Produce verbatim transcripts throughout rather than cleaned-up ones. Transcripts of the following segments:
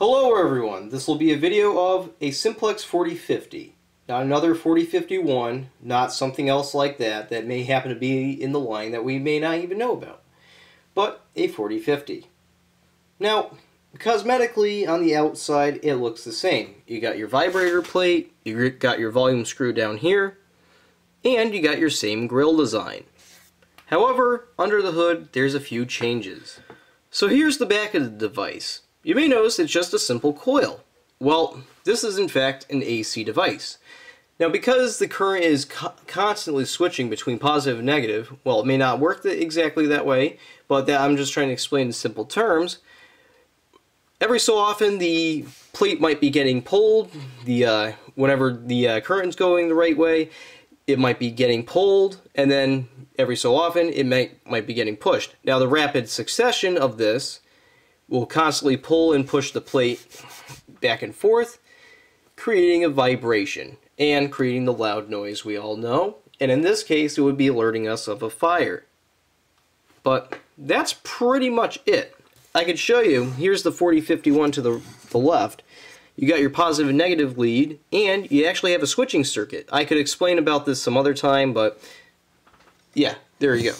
Hello everyone, this will be a video of a Simplex forty fifty, not another forty fifty-one, not something else like that that may happen to be in the line that we may not even know about, but a forty fifty. Now, cosmetically on the outside it looks the same. You got your vibrator plate, you got your volume screw down here, and you got your same grill design. However, under the hood there's a few changes. So here's the back of the device. You may notice it's just a simple coil. Well, this is in fact an A C device. Now, because the current is co constantly switching between positive and negative, well, it may not work the, exactly that way, but that I'm just trying to explain in simple terms. Every so often the plate might be getting pulled, the uh, whenever the uh, current's going the right way, it might be getting pulled, and then every so often it might, might be getting pushed. Now, the rapid succession of this will constantly pull and push the plate back and forth, creating a vibration and creating the loud noise we all know. And in this case, it would be alerting us of a fire. But that's pretty much it. I could show you, here's the forty fifty-one to the, the left. You got your positive and negative lead, and you actually have a switching circuit. I could explain about this some other time, but yeah, there you go.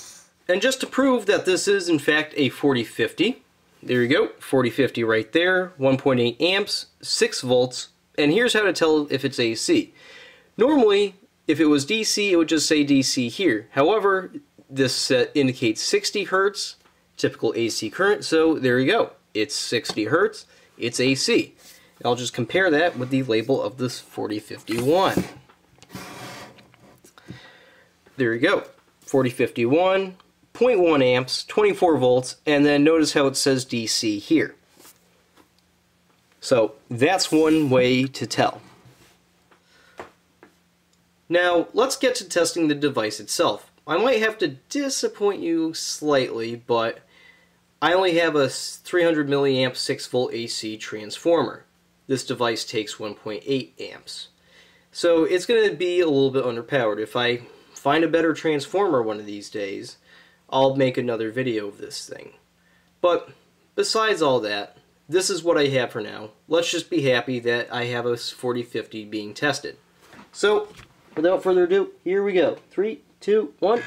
And just to prove that this is in fact a forty fifty, there you go, forty fifty right there, one point eight amps, six volts, and here's how to tell if it's A C. Normally, if it was D C, it would just say D C here. However, this set indicates sixty hertz, typical A C current, so there you go. It's sixty hertz, it's A C. I'll just compare that with the label of this forty fifty-one. There you go, forty fifty-one. zero point one amps, twenty-four volts, and then notice how it says D C here. So that's one way to tell. Now let's get to testing the device itself. I might have to disappoint you slightly, but I only have a three hundred milliamp six volt A C transformer. This device takes one point eight amps. So it's going to be a little bit underpowered. If I find a better transformer one of these days, I'll make another video of this thing. But besides all that, this is what I have for now. Let's just be happy that I have a forty fifty being tested. So without further ado, here we go. Three, two, one.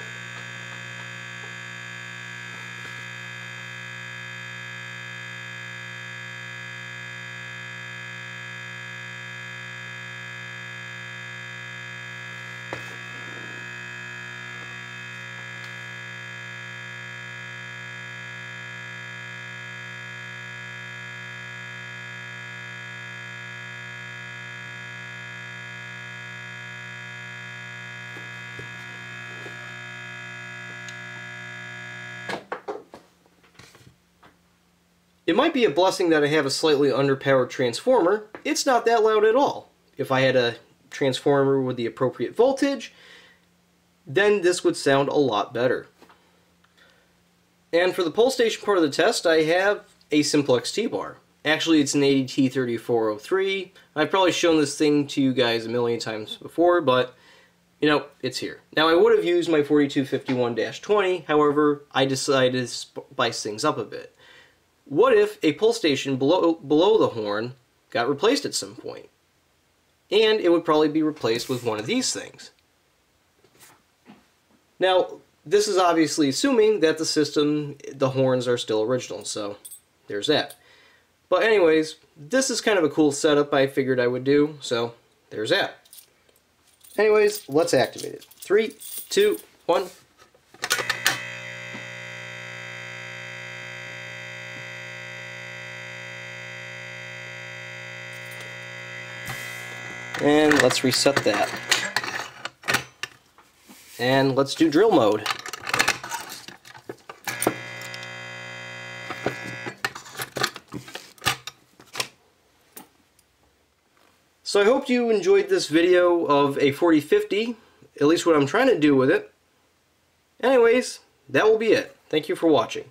It might be a blessing that I have a slightly underpowered transformer. It's not that loud at all. If I had a transformer with the appropriate voltage, then this would sound a lot better. And for the pole station part of the test, I have a Simplex T-bar. Actually, it's an A D T thirty-four oh three. I've probably shown this thing to you guys a million times before, but you know, it's here. Now, I would have used my forty-two fifty-one dash twenty, however, I decided to spice things up a bit. What if a pole station below, below the horn got replaced at some point? And it would probably be replaced with one of these things. Now, this is obviously assuming that the system, the horns are still original, so there's that. But anyways, this is kind of a cool setup I figured I would do, so there's that. Anyways, let's activate it. Three, two, one. And let's reset that. And let's do drill mode. So I hope you enjoyed this video of a forty fifty, at least what I'm trying to do with it. Anyways, that will be it. Thank you for watching.